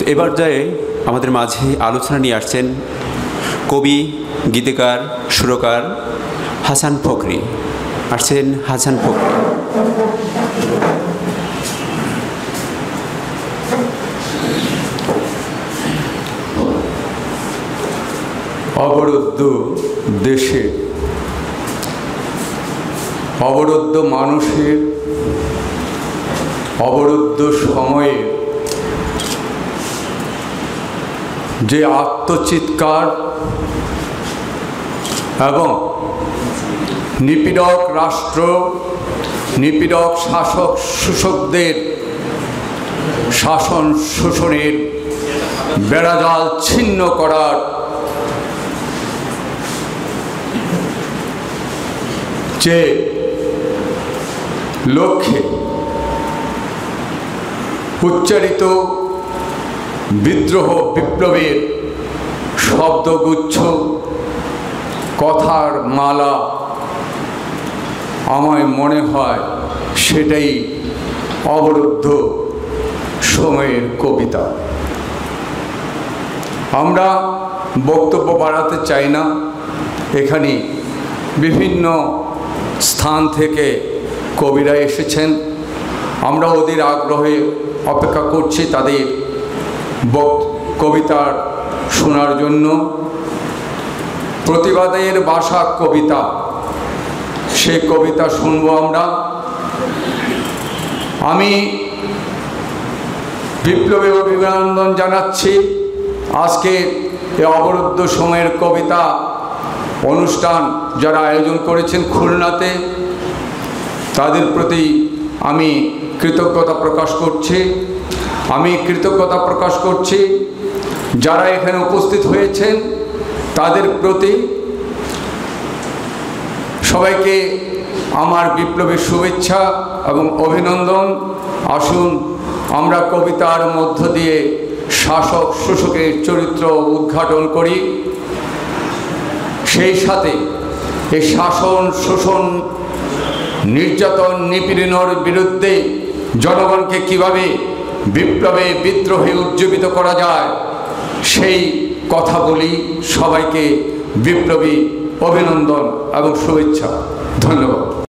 তো এ পর্যায়ে আমাদের মাঝে আলোচনা নিয়ে আসছেন কবি গীতিকার সুরকার হাসান ফকরি। আসছেন হাসান ফকরি। অবরুদ্ধ দেশে অবরুদ্ধ মানুষের অবরুদ্ধ সময়ে যে আত্মচিৎকার এবং নিপীড়ক রাষ্ট্র নিপীড়ক শাসক শোষকদের শাসন শোষণের বেড়াজাল ছিন্ন করার যে লক্ষ্যে উচ্চারিত বিদ্রোহ বিপ্লবের শব্দগুচ্ছ কথার মালা, আমায় মনে হয় সেটাই অবরুদ্ধ সময়ের কবিতা। আমরা বক্তব্য বাড়াতে চাই না, এখানে বিভিন্ন স্থান থেকে কবিরা এসেছেন, আমরা ওদের আগ্রহে অপেক্ষা করছি তাদের কবিতার শোনার জন্য। প্রতিবাদের ভাষা কবিতা, সে কবিতা শুনব আমরা। আমি বিপ্লবী অভিনন্দন জানাচ্ছি আজকে এই অবরুদ্ধ সময়ের কবিতা অনুষ্ঠান যারা আয়োজন করেছেন খুলনাতে, তাদের প্রতি আমি কৃতজ্ঞতা প্রকাশ করছি। আমি কৃতজ্ঞতা প্রকাশ করছি যারা এখানে উপস্থিত হয়েছেন তাদের প্রতি। সবাইকে আমার বিপ্লবের শুভেচ্ছা এবং অভিনন্দন। আসুন আমরা কবিতার মধ্য দিয়ে শাসক শোষকের চরিত্র উদ্ঘাটন করি, সেই সাথে এই শাসন শোষণ নির্যাতন নিপীড়নের বিরুদ্ধে জনগণকে কিভাবে বিপ্লবে বিদ্রোহে উজ্জীবিত করা যায় সেই কথা বলি। সবাইকে বিপ্লবী অভিনন্দন এবং শুভেচ্ছা। ধন্যবাদ।